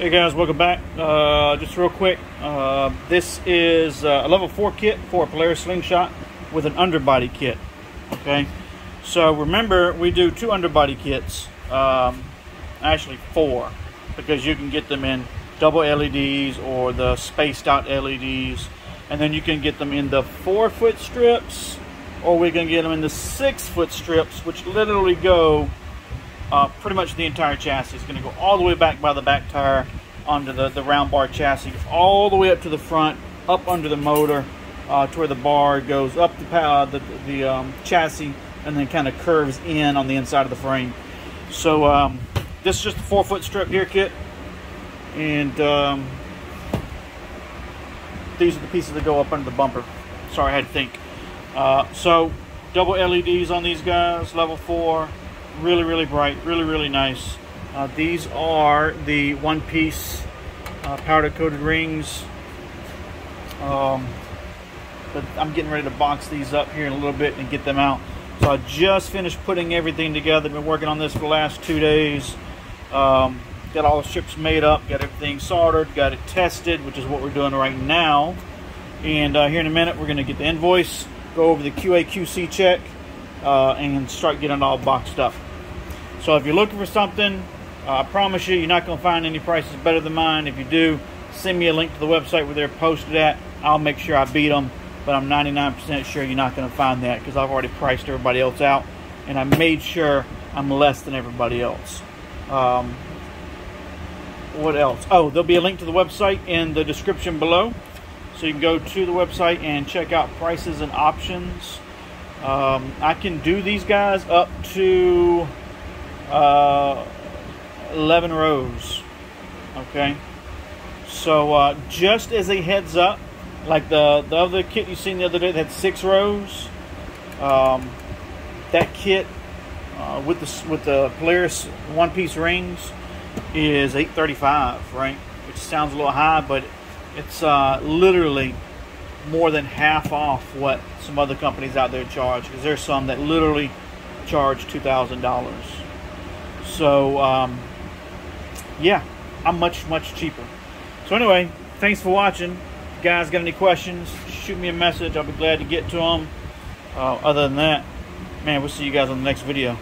Hey guys, welcome back. Just real quick, this is a level 4 kit for a Polaris Slingshot with an underbody kit. Okay, so remember we do 2 underbody kits, actually 4, because you can get them in double LEDs or the spaced out LEDs, and then you can get them in the 4-foot strips, or we can get them in the 6-foot strips, which literally go pretty much the entire chassis. It's going to go all the way back by the back tire onto the round bar chassis, all the way up to the front, up under the motor to where the bar goes up the chassis, and then kind of curves in on the inside of the frame. So this is just the 4-foot strip gear kit, and these are the pieces that go up under the bumper. Sorry, I had to think. So double LEDs on these guys, level 4. Really bright, really nice. These are the one-piece powder coated rings, but I'm getting ready to box these up here in a little bit and get them out. So I just finished putting everything together. Been working on this for the last 2 days. Got all the strips made up, got everything soldered, got it tested, which is what we're doing right now. And here in a minute we're going to get the invoice, go over the QA/QC check, and start getting it all boxed up. So if you're looking for something, I promise you, you're not going to find any prices better than mine. If you do, send me a link to the website where they're posted at. I'll make sure I beat them, but I'm 99% sure you're not going to find that, because I've already priced everybody else out, and I made sure I'm less than everybody else. What else? Oh, there'll be a link to the website in the description below, so you can go to the website and check out prices and options. I can do these guys up to 11 rows. Okay, so just as a heads up, like the other kit you seen the other day that had 6 rows, that kit with the Polaris one-piece rings is $835, right? Which sounds a little high, but it's literally more than half off what some other companies out there charge, because there's some that literally charge $2,000. So yeah, I'm much cheaper. So anyway, thanks for watching. If you guys got any questions, shoot me a message. I'll be glad to get to them. Other than that, man, we'll see you guys on the next video.